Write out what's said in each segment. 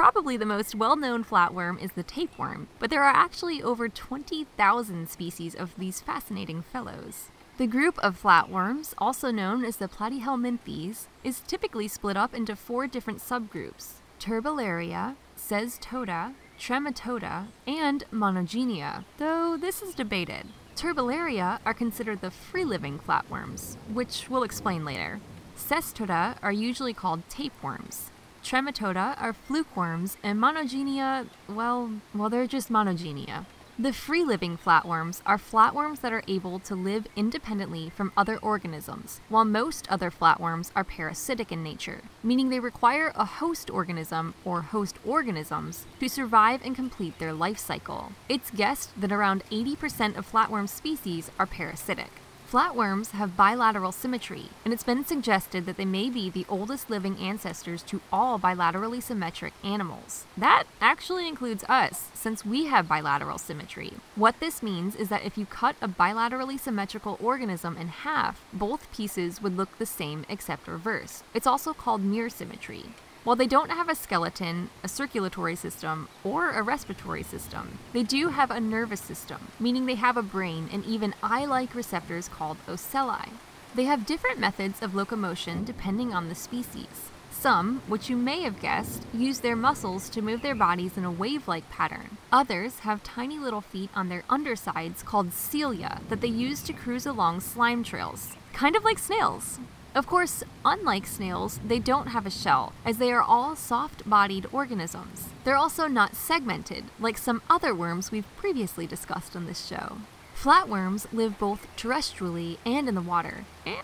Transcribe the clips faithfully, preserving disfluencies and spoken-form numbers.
Probably the most well-known flatworm is the tapeworm, but there are actually over twenty thousand species of these fascinating fellows. The group of flatworms, also known as the Platyhelminthes, is typically split up into four different subgroups: Turbellaria, Cestoda, Trematoda, and Monogenea, though this is debated. Turbellaria are considered the free-living flatworms, which we'll explain later. Cestoda are usually called tapeworms. Trematoda are flukeworms, and Monogenea, well, well, they're just Monogenea. The free-living flatworms are flatworms that are able to live independently from other organisms, while most other flatworms are parasitic in nature, meaning they require a host organism or host organisms to survive and complete their life cycle. It's guessed that around eighty percent of flatworm species are parasitic. Flatworms have bilateral symmetry, and it's been suggested that they may be the oldest living ancestors to all bilaterally symmetric animals. That actually includes us, since we have bilateral symmetry. What this means is that if you cut a bilaterally symmetrical organism in half, both pieces would look the same except reversed. It's also called mirror symmetry. While they don't have a skeleton, a circulatory system, or a respiratory system, they do have a nervous system, meaning they have a brain and even eye-like receptors called ocelli. They have different methods of locomotion depending on the species. Some, which you may have guessed, use their muscles to move their bodies in a wave-like pattern. Others have tiny little feet on their undersides called cilia that they use to cruise along slime trails, kind of like snails. Of course, unlike snails, they don't have a shell, as they are all soft-bodied organisms. They're also not segmented, like some other worms we've previously discussed on this show. Flatworms live both terrestrially and in the water, and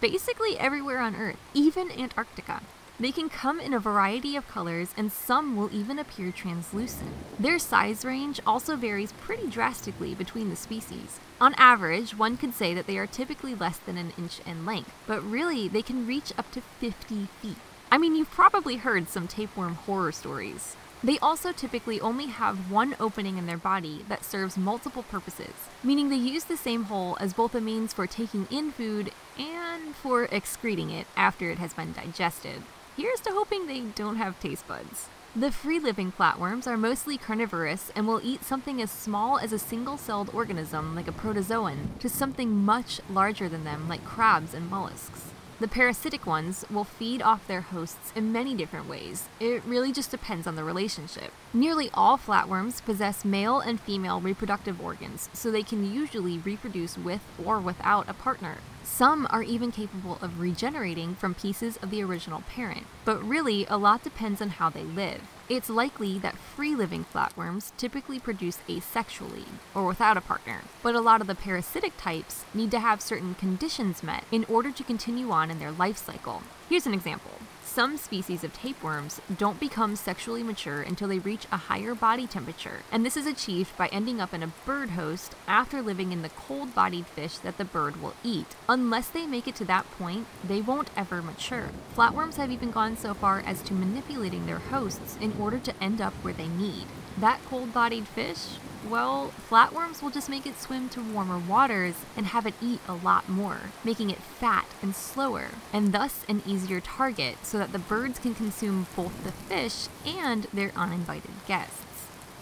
basically everywhere on Earth, even Antarctica. They can come in a variety of colors, and some will even appear translucent. Their size range also varies pretty drastically between the species. On average, one could say that they are typically less than an inch in length, but really they can reach up to fifty feet. I mean, you've probably heard some tapeworm horror stories. They also typically only have one opening in their body that serves multiple purposes, meaning they use the same hole as both a means for taking in food and for excreting it after it has been digested. Here's to hoping they don't have taste buds. The free-living flatworms are mostly carnivorous and will eat something as small as a single-celled organism like a protozoan to something much larger than them like crabs and mollusks. The parasitic ones will feed off their hosts in many different ways. It really just depends on the relationship. Nearly all flatworms possess male and female reproductive organs, so they can usually reproduce with or without a partner. Some are even capable of regenerating from pieces of the original parent, but really a lot depends on how they live. It's likely that free-living flatworms typically produce asexually, or without a partner, but a lot of the parasitic types need to have certain conditions met in order to continue on in their life cycle. Here's an example. Some species of tapeworms don't become sexually mature until they reach a higher body temperature, and this is achieved by ending up in a bird host after living in the cold-bodied fish that the bird will eat. Unless they make it to that point, they won't ever mature. Flatworms have even gone so far as to manipulating their hosts in order to end up where they need. That cold-bodied fish? Well, flatworms will just make it swim to warmer waters and have it eat a lot more, making it fat and slower, and thus an easier target so that the birds can consume both the fish and their uninvited guests.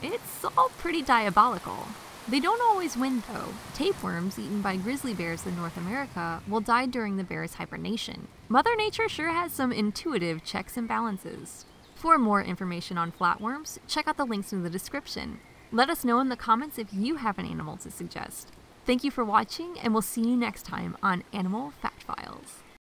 It's all pretty diabolical. They don't always win, though. Tapeworms eaten by grizzly bears in North America will die during the bear's hibernation. Mother Nature sure has some intuitive checks and balances. For more information on flatworms, check out the links in the description. Let us know in the comments if you have an animal to suggest. Thank you for watching, and we'll see you next time on Animal Fact Files.